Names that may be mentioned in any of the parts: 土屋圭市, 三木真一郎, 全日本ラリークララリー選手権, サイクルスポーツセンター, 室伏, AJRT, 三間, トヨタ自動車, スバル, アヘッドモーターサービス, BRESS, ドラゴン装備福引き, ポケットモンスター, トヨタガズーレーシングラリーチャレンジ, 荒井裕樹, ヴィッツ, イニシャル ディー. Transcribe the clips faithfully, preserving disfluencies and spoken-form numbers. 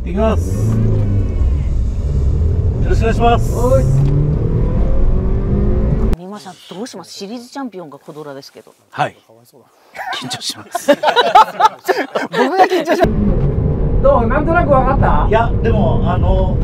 ってきます。よろしくお願いします。皆さんどうします？シリーズチャンピオンがコ・ドラですけど。はい、緊張します僕が緊張します。どう、なんとなく分かった？いや、でもあの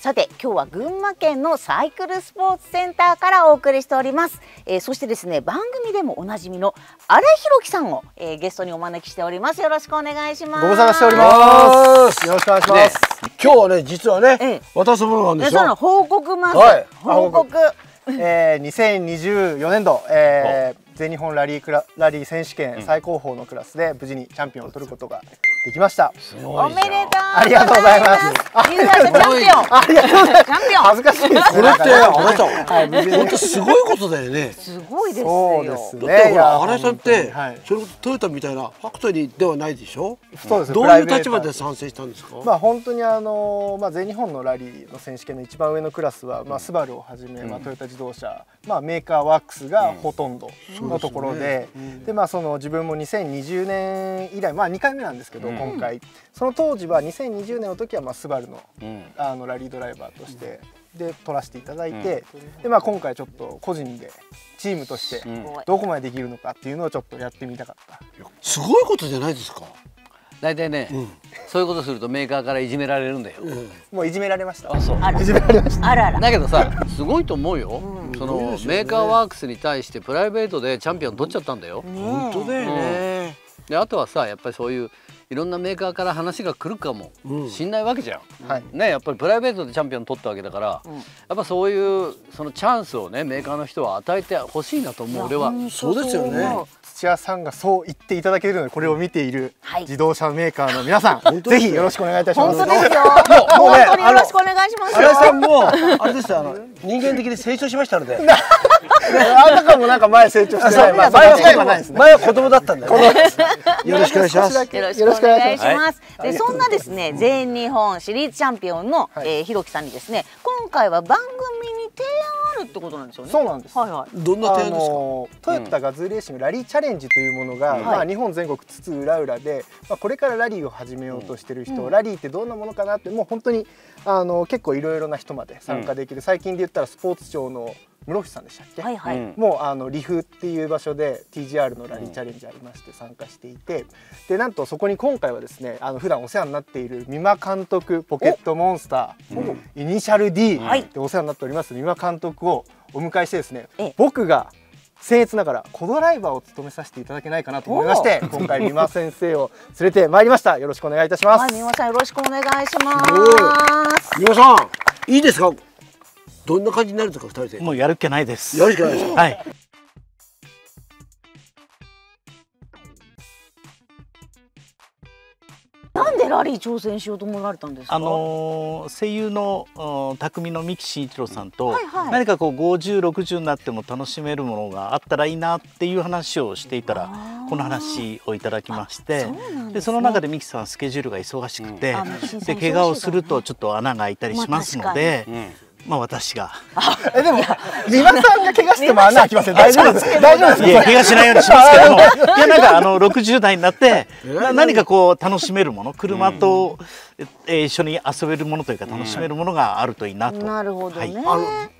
さて今日は群馬県のサイクルスポーツセンターからお送りしております、えー、そしてですね、番組でもおなじみの荒井裕樹さんを、えー、ゲストにお招きしております。よろしくお願いします。ご無沙汰しております。よろしくお願いします。今日はね、実はね、ええ、渡すものなんですよ。その報告ます、はい、報告、えー、にせんにじゅうよねんど、えー、全日本ラリークララリー選手権最高峰のクラスで無事にチャンピオンを取ることができました。おめでとう。ありがとうございます。チャンピオン。ありがとうございます。恥ずかしいです。これってあなた、本当すごいことだよね。すごいですよ。そうですね。だってほら、荒井さんってそれこそトヨタみたいなファクトリーではないでしょ。そうです。どういう立場で参戦したんですか。まあ本当にあのまあ全日本のラリーの選手権の一番上のクラスはまあスバルをはじめまあトヨタ自動車まあメーカーワークスがほとんどのところで、でまあその自分もにせんにじゅうねん以来まあにかいめなんですけど。今回、うん、その当時はにせんにじゅうねんの時はまあスバルの、うん、あのラリードライバーとしてで取らせていただいて、うん、でまあ今回ちょっと個人でチームとしてどこまでできるのかっていうのをちょっとやってみたかった。すごいことじゃないですか。大体ね、うん、そういうことするとメーカーからいじめられるんだよ。うん、もういじめられました。あ、そう。いじめられました。あらら。だけどさ、すごいと思うよ。うん、その、ね、メーカーワークスに対してプライベートでチャンピオン取っちゃったんだよ。うん、本当だよね。うん、であとはさ、やっぱりそういういろんなメーカーから話が来るかもしんないわけじゃん、うんはい、ね、やっぱりプライベートでチャンピオン取ったわけだから、うん、やっぱそういうそのチャンスをねメーカーの人は与えてほしいなと思う。俺はそうですよね。土屋さんがそう言っていただけるので、これを見ている自動車メーカーの皆さん、はい、ぜひよろしくお願いいたします。本当ですよ。もうね、本当によろしくお願いします。荒井さんもあれですよ、あの人間的に成長しましたのであなたもなんか前成長してない。前は子供だったんだよね。よろしくお願いします。よろしくお願いします。で、そんなですね、全日本シリーズチャンピオンの裕樹さんにですね、今回は番組に提案あるってことなんですよね。そうなんです。はいはい。どんな提案ですか？トヨタガズーレーシングラリーチャレンジというものが、まあ日本全国津々浦々で、まあこれからラリーを始めようとしてる人、ラリーってどんなものかなって、もう本当にあの結構いろいろな人まで参加できる。最近で言ったらスポーツ庁の室伏さんでしたっけ、はいはい、もうあのリフっていう場所で ティージェーアール のラリーチャレンジありまして参加していて、でなんとそこに今回はですね、あの普段お世話になっている三間監督、ポケットモンスター、イニシャル ディー でお世話になっております三間監督をお迎えしてですね、僕が僭越ながらコ・ドライバーを務めさせていただけないかなと思いまして、今回三間先生を連れてまいりました。よろしくお願いいたします。三間さん、よろしくお願いします。三間さん、いいですか？どんな感じになるとか、二人で。もうやるっけないです。やるっけないです。はい。なんでラリー挑戦しようと思われたんですか。あのー、声優の匠の三木真一郎さんと、はいはい、何かこうごじゅう、ろくじゅうになっても楽しめるものがあったらいいなっていう話をしていたら、この話をいただきまして、そ で,、ね、その中で三木さんはスケジュールが忙しくて、うん、で怪我をするとちょっと穴が開いたりしますので。まあ私が。え、でも三間さんが怪我しても穴開きません。大丈夫です。大丈夫です。いや、怪我しないようにしますけども、いやなんかあのろくじゅうだいになって何かこう楽しめるもの、車と一緒に遊べるものというか楽しめるものがあるといいなと。なるほどね。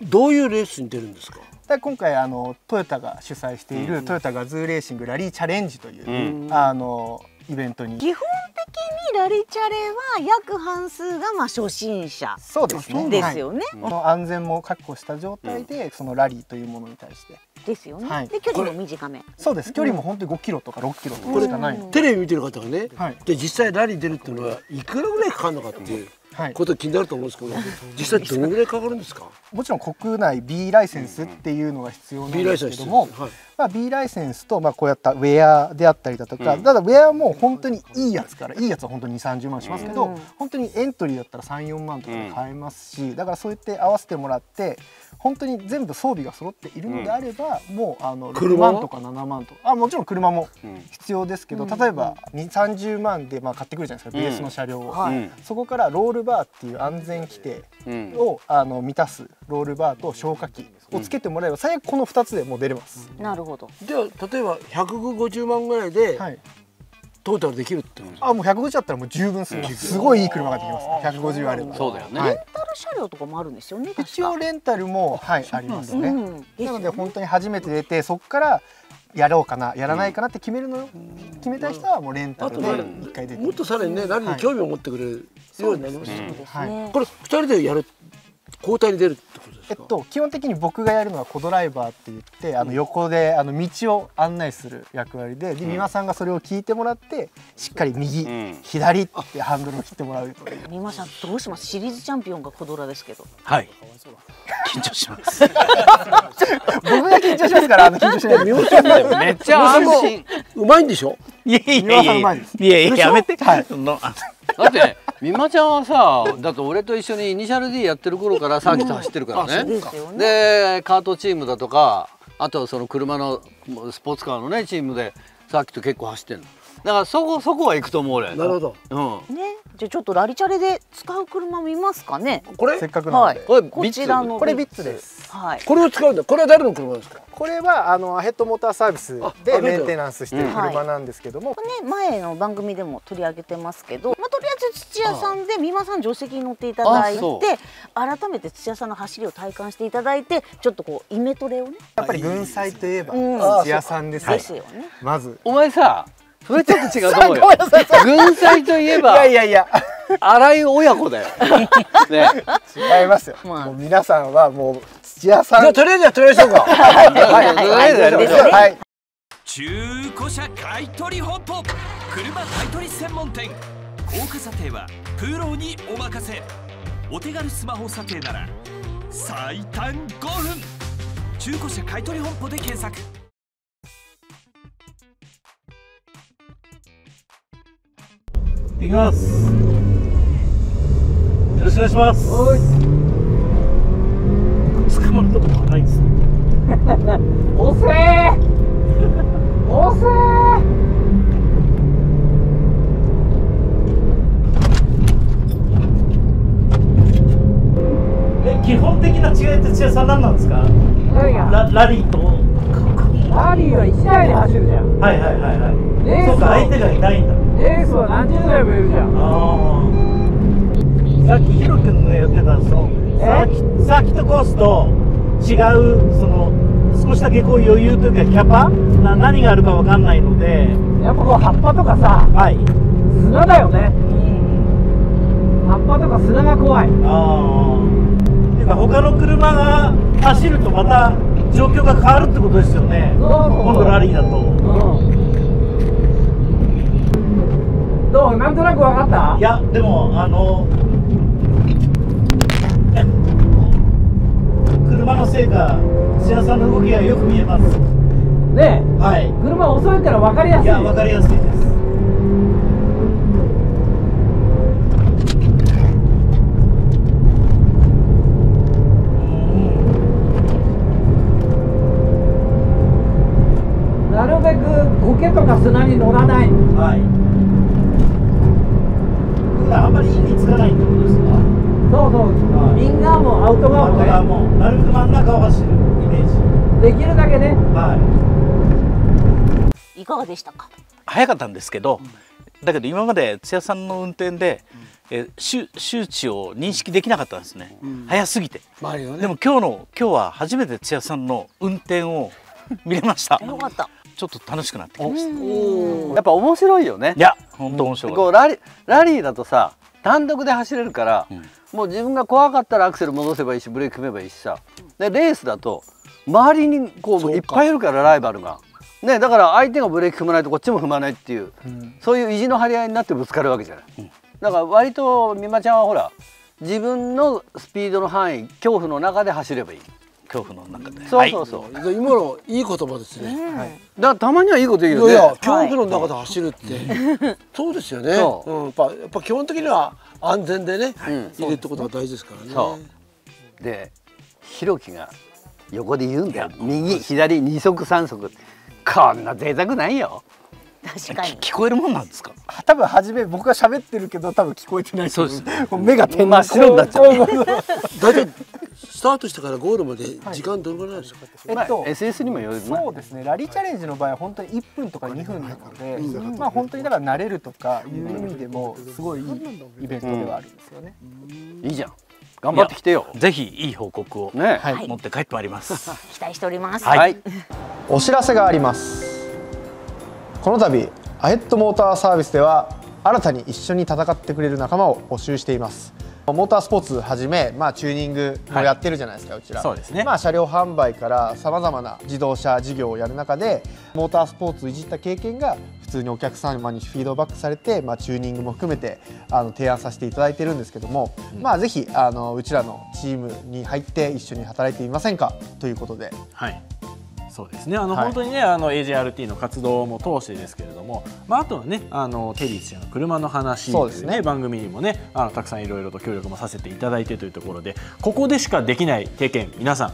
どういうレースに出るんですか。今回あのトヨタが主催しているトヨタガズーレーシングラリーチャレンジというあのイベントに。基本的にラリチャレは約半数がまあ初心者ですよね。安全も確保した状態でそのラリーというものに対してですよね。で、距離も短め。そうです。距離も本当にごキロとかろっキロとかしかない。テレビ見てる方がね、で実際ラリー出るっていうのはいくらぐらいかかるのかっていうこと気になると思うんですけど、実際どのぐらいかかるんですか？もちろん国内 ビー ライセンスっていうのが必要なんですけども。まあ、B ライセンスと、まあ、こうやったウェアであったりだとか、うん、ただウェアも本当にいいやつから、いいやつは本当ににじゅう、さんじゅうまんしますけど、うん、本当にエントリーだったらさんじゅうよんまんとかで買えますし、だからそうやって合わせてもらって本当に全部装備が揃っているのであれば、うん、もうあのろくまんとかななまんとか、あ、もちろん車も必要ですけど、うん、例えばにじゅう、さんじゅうまんでまあ買ってくるじゃないですか、ベースの車両を、うんはい、そこからロールバーっていう安全規定を、うん、あの満たすロールバーと消火器をつけてもらえば、最悪このふたつでもう出れます。なるほど。じゃあ例えばひゃくごじゅうまんぐらいで、はい、トータルできるってこと。あ、もうひゃくごじゅうだったらもう十分する。すごいいい車ができます。ひゃくごじゅうあれば。そうだよね。レンタル車両とかもあるんですよね。一応レンタルもありますね。なので本当に初めて出て、そこからやろうかなやらないかなって決めるの決めた人はもうレンタルで一回出て。もっとさらにね、何に興味を持ってくれるようになりましたね。これ二人でやる。交代に出るってことですか？えっと基本的に僕がやるのはコ・ドライバーって言って、あの横であの道を案内する役割で、三馬さんがそれを聞いてもらって、しっかり右、うん、左ってハンドルを切ってもらう。三馬さんどうします？シリーズチャンピオンがコ・ドラですけど。はい。緊張します。僕が緊張しますから、あの緊張しないで。三馬さんもめっちゃうまいんでしょ？いやいやいやいやいや、やめて。はい。だって美馬ちゃんはさ、だって俺と一緒にイニシャル ディー やってる頃からサーキット走ってるからね。でカートチームだとか、あとその車のスポーツカーのねチームでサーキット結構走ってるの。だからそこそこは行くと思う俺。なるほど。うん。ね、じゃあちょっとラリチャレで使う車見ますかね。これせっかくなんで。これこちらのこれビッツです。はい。これを使うんだ。これは誰の車ですか。これはあのアヘッドモーターサービスでメンテナンスしてる車なんですけども。これね、前の番組でも取り上げてますけど、まあとりあえず土屋さんで三馬さん助手席に乗っていただいて、改めて土屋さんの走りを体感していただいて、ちょっとこうイメトレをね。やっぱり軍祭といえば土屋さんです。ですよね。まずお前さ。それちょっと違うと思うよ。軍祭といえば、いやいやいや、荒井親子だよ。ね、違いますよ。もう皆さんはもう土屋さん。じゃあとりあえずはとりあえずしようか。はい。中古車買い取り本舗、車買い取り専門店。高価査定はプロにお任せ。お手軽スマホ査定なら最短ごふん。中古車買い取り本舗で検索。いきます。よろしくお願いします。おい。捕まるとこがないですね。おせー。おせー。え、基本的な違いって土屋さん何なんですか？ラ、ラリーと。ラリーはいちだいで走るじゃん。はいはいはいはい。そうか、相手がいないんだ。レースは何十台もいるじゃん。さっきヒロ君のやってたんですよ。サーキットコースと違う、その少しだけこう余裕というかキャパな何があるかわかんないので、やっぱこう葉っぱとかさ、はい、砂だよね。葉っぱとか砂が怖い。ああ。ていうか他の車が走るとまた状況が変わるってことですよね。今度ラリーだと。うん、どう、なんとなく分かった？いや、でもあの車のせいか土屋さんの動きがよく見えますね。え、はい、車遅いから分かりやすい。いや、分かりやすいです。なるべく苔とか砂に乗らない。はい、あんまり意味つかないってことですか？そうそう、イン側もアウト側もね、なるべく真ん中を走るイメージできるだけね。はい。いかがでしたか？早かったんですけど、うん、だけど今まで土屋さんの運転で、うん、え周知を認識できなかったんですね、うん、早すぎて、まあね、でも今日の今日は初めて土屋さんの運転を見れました。よかった。ちょっと楽しくなってきました。やっぱ面白いよね。いや、本当面白い。こうラリラリーだとさ、単独で走れるから、うん、もう自分が怖かったらアクセル戻せばいいし、ブレーキ踏めばいいしさ。でレースだと周りにこういっぱいいるから、ライバルがね、だから相手がブレーキ踏まないとこっちも踏まないっていう、うん、そういう意地の張り合いになってぶつかるわけじゃない。うん、だから割と美馬ちゃんはほら、自分のスピードの範囲、恐怖の中で走ればいい。恐怖の中で。そうそうそう。今のいい言葉ですね。だたまにはいいこと言うよね。いやいや、恐怖の中で走るって。そうですよね。うん、やっぱやっぱ基本的には安全でね、いるってことが大事ですからね。そう。で、ひろきが横で言うんだよ。右左二足三足。こんな贅沢ないよ。確かに。聞こえるもんなんですか？多分初め僕が喋ってるけど、多分聞こえてない。そうです。目が点真っ白になっちゃう。大丈夫。スタートしてからゴールまで時間どのぐらいですか？えっと エスエス にもよる。そうですね。ラリーチャレンジの場合は本当にいっぷんとかにふんなので、まあ本当にだから慣れるとかいう意味でもすごいいいイベントではあるんですよね。いいじゃん。頑張ってきてよ。ぜひいい報告をね持って帰ってまいります。期待しております。はい。お知らせがあります。この度アヘッドモーターサービスでは新たに一緒に戦ってくれる仲間を募集しています。モータースポーツはじめ、まあ、チューニングもやってるじゃないですか、はい、うちらそうですね、まあ、車両販売からさまざまな自動車事業をやる中でモータースポーツをいじった経験が普通にお客様にフィードバックされて、まあ、チューニングも含めてあの提案させていただいてるんですけども、うん、まあぜひあのうちらのチームに入って一緒に働いてみませんかということで。はい、そうですね、あの、はい、本当にね、あの エージェーアールティー の活動も通してですけれども、まあ、あとはね、あのテリー社の車の話という、ね、そうですね、番組にもね、あのたくさんいろいろと協力もさせていただいてというところで、ここでしかできない経験皆さん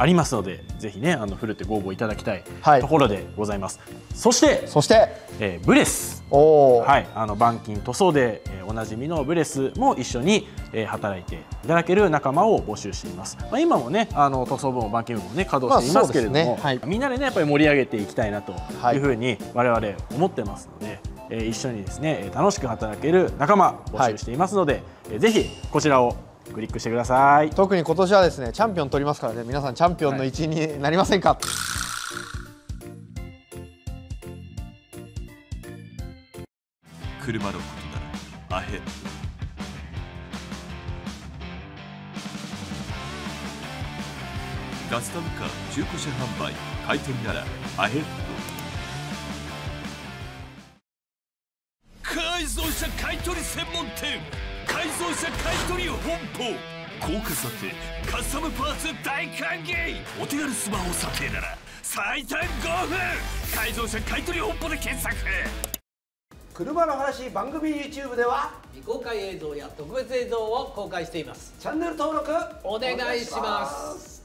ありますので、ぜひね、あのふるってご応募いただきたいところでございます。はい、そして、そして、えー、ブレス、はい、あの板金塗装で、えー、おなじみのブレスも一緒に、えー、働いていただける仲間を募集しています。まあ、今もね、あの塗装部も板金部もね、稼働していますけれども、ね、はい、みんなでね、やっぱり盛り上げていきたいなというふうに我々思ってますので、えー、一緒にですね、楽しく働ける仲間募集していますので、はい、えー、ぜひこちらをクリックしてください。特に今年はですね、チャンピオン取りますからね、皆さんチャンピオンの一員になりませんか。はい、車のことならアヘッド。ガスタムカー中古車販売、買い取りならアヘッド。改造車買い取り専門店、改造車買い取り本舗。高価査定、カスタムパーツ大歓迎。お手軽スマホ査定なら最短ごふん、改造車買い取り本舗で検索。車の話番組 YouTube では未公開映像や特別映像を公開しています。チャンネル登録お願いします。